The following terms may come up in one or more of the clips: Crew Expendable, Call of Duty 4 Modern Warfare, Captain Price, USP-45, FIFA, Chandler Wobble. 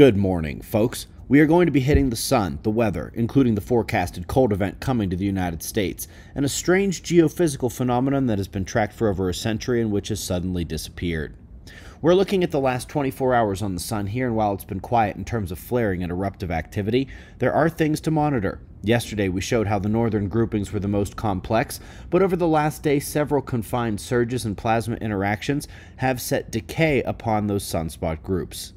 Good morning, folks. We are going to be hitting the sun, the weather, including the forecasted cold event coming to the United States, and a strange geophysical phenomenon that has been tracked for over a century and which has suddenly disappeared. We're looking at the last 24 hours on the sun here, and while it's been quiet in terms of flaring and eruptive activity, there are things to monitor. Yesterday we showed how the northern groupings were the most complex, but over the last day several confined surges and plasma interactions have set decay upon those sunspot groups.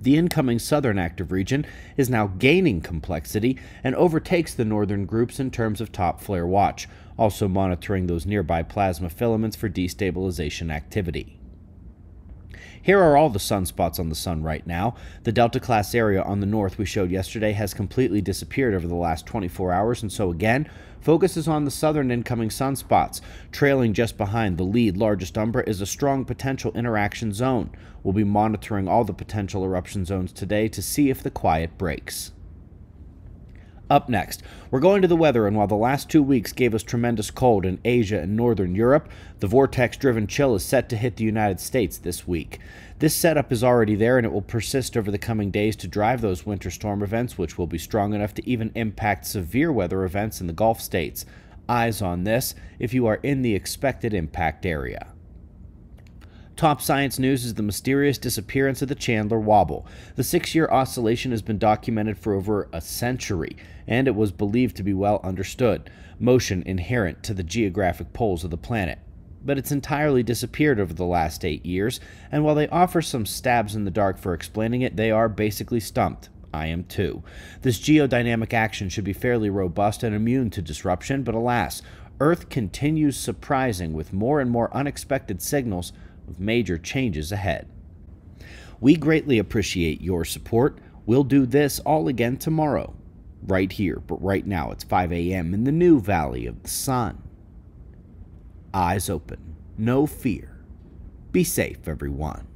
The incoming southern active region is now gaining complexity and overtakes the northern groups in terms of top flare watch, also monitoring those nearby plasma filaments for destabilization activity. Here are all the sunspots on the sun right now. The Delta class area on the north we showed yesterday has completely disappeared over the last 24 hours, and so again, focus is on the southern incoming sunspots. Trailing just behind the lead largest umbra is a strong potential interaction zone. We'll be monitoring all the potential eruption zones today to see if the quiet breaks. Up next, we're going to the weather, and while the last 2 weeks gave us tremendous cold in Asia and northern Europe, the vortex-driven chill is set to hit the United States this week. This setup is already there, and it will persist over the coming days to drive those winter storm events, which will be strong enough to even impact severe weather events in the Gulf states. Eyes on this if you are in the expected impact area. Top science news is the mysterious disappearance of the Chandler Wobble. The 6-year oscillation has been documented for over a century, and it was believed to be well understood, motion inherent to the geographic poles of the planet. But it's entirely disappeared over the last 8 years, and while they offer some stabs in the dark for explaining it, they are basically stumped. I am too. This geodynamic action should be fairly robust and immune to disruption, but alas, Earth continues surprising with more and more unexpected signals of major changes ahead. We greatly appreciate your support. We'll do this all again tomorrow, right here, but right now it's 5 a.m. in the new Valley of the Sun. Eyes open, no fear. Be safe, everyone.